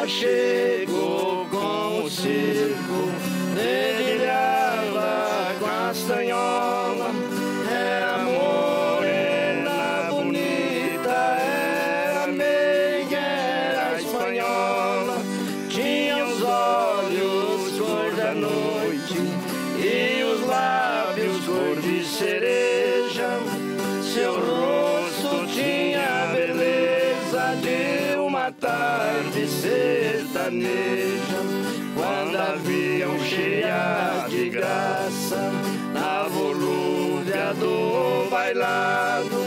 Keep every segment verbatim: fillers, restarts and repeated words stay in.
Ela chegou com o circo, dedilhava com a castanhola. Era morena bonita, era meiga, era espanhola. Tinha os olhos cor da noite e os lábios cor de cereja. Seu rosto tinha a beleza de uma tarde sertaneja, quando a viam cheia de graça, na volúpia do bailado,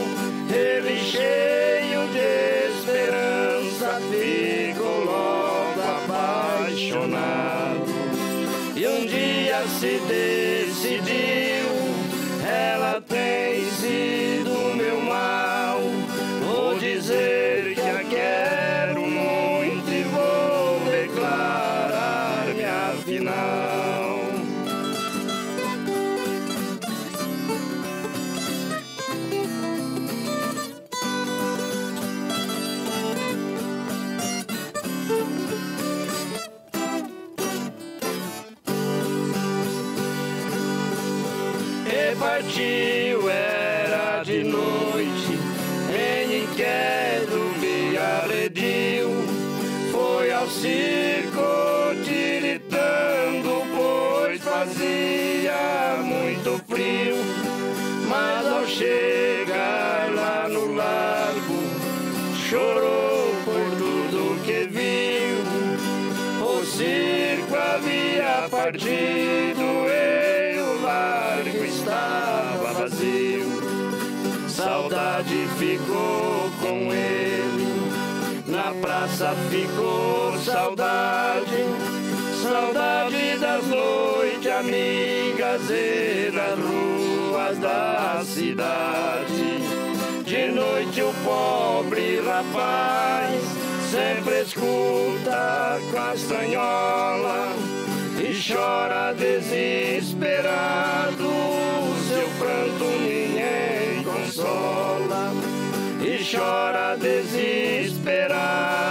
ele cheio de esperança ficou logo apaixonado. E um dia se decidiu, ela tem sido meu mal, vou dizer que a quero muito e vou declarar-me afinal. Partiu, era de noite, ele inquieto me agrediu. Foi ao circo tiritando, pois fazia muito frio. Mas ao chegar lá no largo, chorou por tudo que viu. O circo havia partido, estava vazio. Saudade ficou com ele, na praça ficou saudade, saudade das noites amigas e nas ruas da cidade. De noite o pobre rapaz sempre escuta a castanhola e chora desesperado, seu pranto ninguém consola, e chora desesperado.